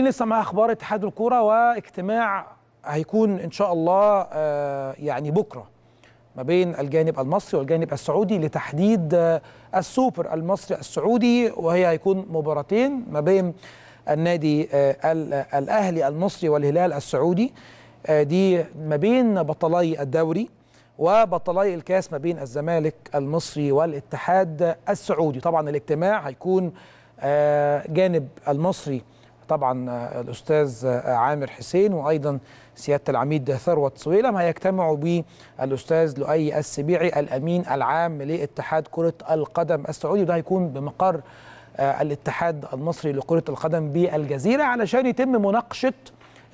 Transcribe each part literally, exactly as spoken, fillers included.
لسه مع اخبار اتحاد الكرة واجتماع هيكون ان شاء الله يعني بكره ما بين الجانب المصري والجانب السعودي لتحديد السوبر المصري السعودي، وهي هيكون مباراتين ما بين النادي الاهلي المصري والهلال السعودي، دي ما بين بطلي الدوري، وبطلي الكاس ما بين الزمالك المصري والاتحاد السعودي. طبعا الاجتماع هيكون جانب المصري طبعا الأستاذ عامر حسين وأيضا سيادة العميد ثروت صويلم، هيجتمعوا بالأستاذ لؤي السبيعي الأمين العام لاتحاد كرة القدم السعودي، وده هيكون بمقر الاتحاد المصري لكرة القدم بالجزيرة علشان يتم مناقشة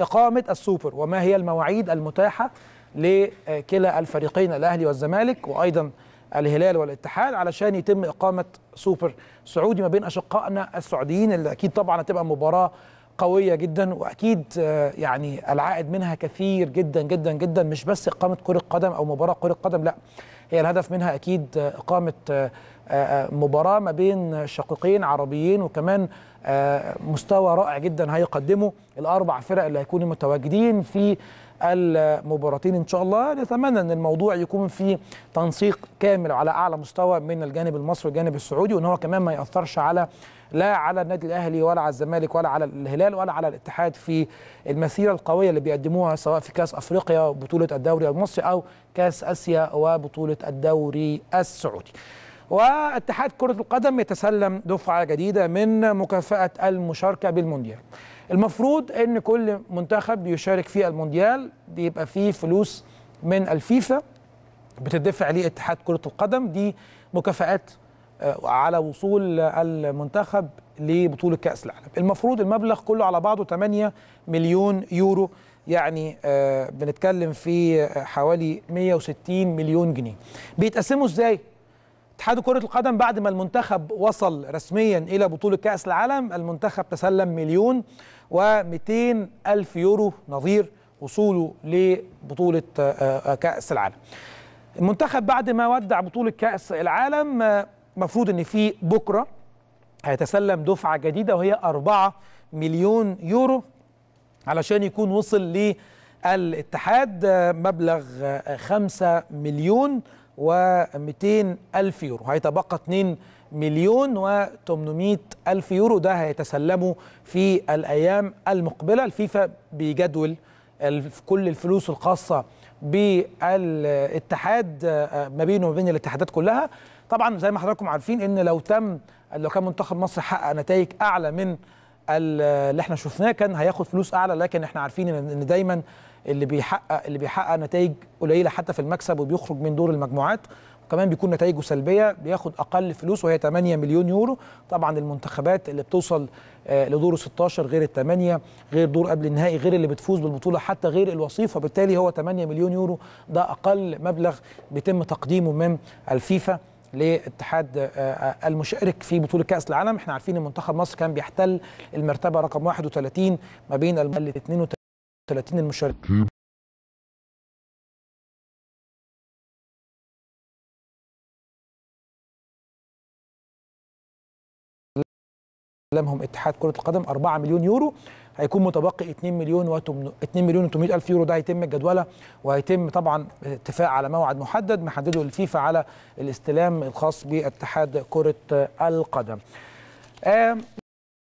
إقامة السوبر وما هي المواعيد المتاحة لكلا الفريقين الأهلي والزمالك وأيضا الهلال والاتحاد علشان يتم إقامة سوبر سعودي ما بين أشقائنا السعوديين، اللي أكيد طبعا هتبقى مباراة قوية جدا، وأكيد يعني العائد منها كثير جدا جدا جدا، مش بس إقامة كرة قدم أو مباراة كرة قدم، لا، هي الهدف منها أكيد إقامة مباراة ما بين شقيقين عربيين، وكمان مستوى رائع جدا هيقدمه الأربع فرق اللي هيكونوا متواجدين في المباراتين إن شاء الله. نتمنى أن الموضوع يكون في تنسيق كامل على أعلى مستوى من الجانب المصري والجانب السعودي، وأن هو كمان ما يأثرش على لا على النادي الأهلي ولا على الزمالك ولا على الهلال ولا على الاتحاد في المسيرة القوية اللي بيقدموها، سواء في كأس أفريقيا وبطولة الدوري المصري أو كأس آسيا وبطولة الدوري السعودي. واتحاد كرة القدم يتسلم دفعة جديدة من مكافأة المشاركة بالمونديال. المفروض ان كل منتخب بيشارك في المونديال بيبقى فيه فلوس من الفيفا بتدفع ليه اتحاد كرة القدم، دي مكافآت على وصول المنتخب لبطولة كأس العالم. المفروض المبلغ كله على بعضه ثمانية مليون يورو، يعني بنتكلم في حوالي مئة وستين مليون جنيه. بيتقسموا ازاي؟ اتحاد كرة القدم بعد ما المنتخب وصل رسميا إلى بطولة كأس العالم، المنتخب تسلم مليون ومئتين ألف يورو نظير وصوله لبطولة كأس العالم. المنتخب بعد ما ودع بطولة كأس العالم، مفروض إن في بكرة هيتسلم دفعة جديدة وهي أربعة مليون يورو علشان يكون وصل للاتحاد مبلغ خمسة مليون و ألف يورو، هيتبقى مليونين وثمانمئة ألف يورو، ده هيتسلموا في الأيام المقبلة. الفيفا بيجدول كل الفلوس الخاصة بالاتحاد ما بينه وما بين الاتحادات كلها. طبعا زي ما حضراتكم عارفين ان لو تم لو كان منتخب مصر حقق نتائج أعلى من اللي احنا شفناه كان هياخد فلوس أعلى، لكن احنا عارفين ان دايما اللي بيحقق اللي بيحقق نتائج قليله حتى في المكسب وبيخرج من دور المجموعات وكمان بيكون نتائجه سلبيه بياخد اقل فلوس، وهي ثمانية مليون يورو. طبعا المنتخبات اللي بتوصل لدور ستاشر غير الثمانيه غير دور قبل النهائي غير اللي بتفوز بالبطوله حتى غير الوصيف، وبالتالي هو ثمانية مليون يورو ده اقل مبلغ بيتم تقديمه من الفيفا لاتحاد المشارك في بطوله كاس العالم. احنا عارفين ان منتخب مصر كان بيحتل المرتبه رقم واحد وثلاثين ما بين الاثنين ثلاثين المشاركين. لمهم اتحاد كرة القدم أربعة مليون يورو، هيكون متبقي اثنين مليون وثمانمئة ألف يورو، ده هيتم الجدولة وهيتم طبعا اتفاق على موعد محدد محدده الفيفا على الاستلام الخاص باتحاد كرة القدم.